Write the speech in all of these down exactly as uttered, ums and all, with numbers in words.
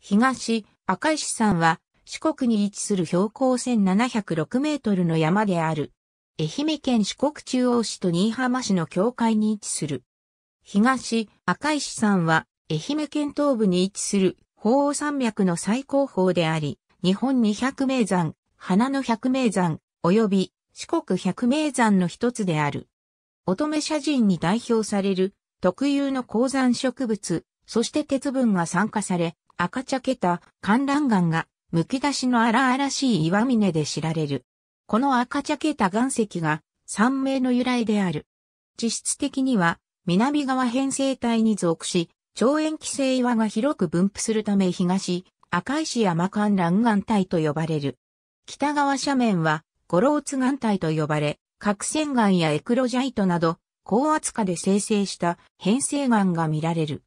東、赤石山は四国に位置する標高せんななひゃくろくメートルの山である。愛媛県四国中央市と新居浜市の境界に位置する。東、赤石山は愛媛県東部に位置する鳳凰山脈の最高峰であり、日本二百名山、花の百名山、及び四国百名山の一つである。乙女社人に代表される特有の高山植物、そして鉄分が酸化され、赤茶けた観覧岩がむき出しの荒々しい岩峰で知られる。この赤茶けた岩石が山名の由来である。地質的には南側偏西帯に属し、長塩基性岩が広く分布するため東、赤石山観覧岩帯と呼ばれる。北側斜面は五老津岩帯と呼ばれ、角栓岩やエクロジャイトなど、高圧化で生成した変成岩が見られる。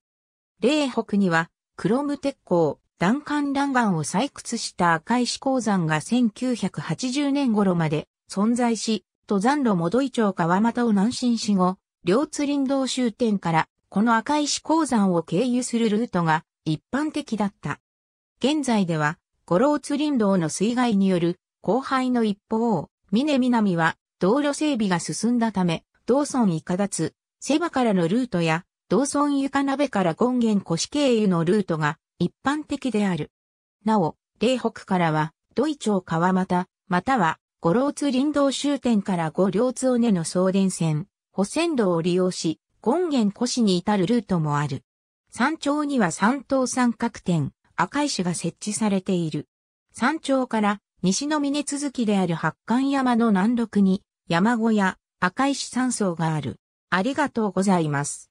嶺北には、クロム鉄鉱、弾観覧岩を採掘した赤石鉱山がせんきゅうひゃくはちじゅうねん頃まで存在し、登山路戻井町川又を南進し後、両津林道終点からこの赤石鉱山を経由するルートが一般的だった。現在では、五老津林道の水害による荒廃の一方、峰南は道路整備が進んだため、道村伊香達、瀬場からのルートや、道村床鍋から権現古市経由のルートが一般的である。なお、嶺北からは、土井町川又、または、五老津林道終点から五両津尾根の送電線、保線路を利用し、権現古市に至るルートもある。山頂には三等三角点、赤石が設置されている。山頂から、西の峰続きである八冠山の南麓に、山小屋、赤石山荘がある。ありがとうございます。